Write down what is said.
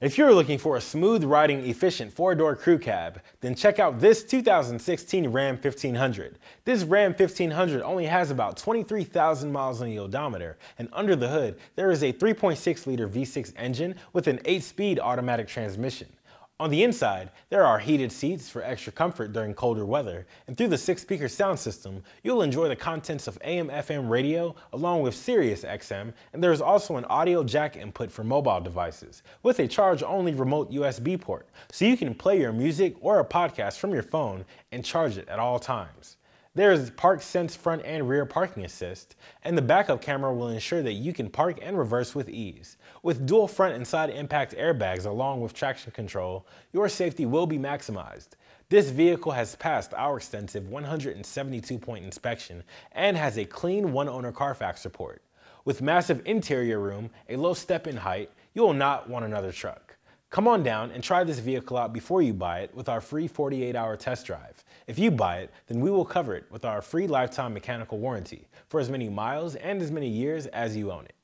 If you're looking for a smooth riding, efficient 4-door crew cab, then check out this 2016 Ram 1500. This Ram 1500 only has about 23,000 miles on the odometer, and under the hood, there is a 3.6-liter V6 engine with an 8-speed automatic transmission. On the inside, there are heated seats for extra comfort during colder weather, and through the 6-speaker sound system, you'll enjoy the contents of AM/FM radio along with Sirius XM, and there is also an audio jack input for mobile devices, with a charge-only remote USB port, so you can play your music or a podcast from your phone and charge it at all times. There is ParkSense front and rear parking assist, and the backup camera will ensure that you can park and reverse with ease. With dual front and side impact airbags along with traction control, your safety will be maximized. This vehicle has passed our extensive 172-point inspection and has a clean one-owner Carfax report. With massive interior room, a low step-in height, you will not want another truck. Come on down and try this vehicle out before you buy it with our free 48-hour test drive. If you buy it, then we will cover it with our free lifetime mechanical warranty for as many miles and as many years as you own it.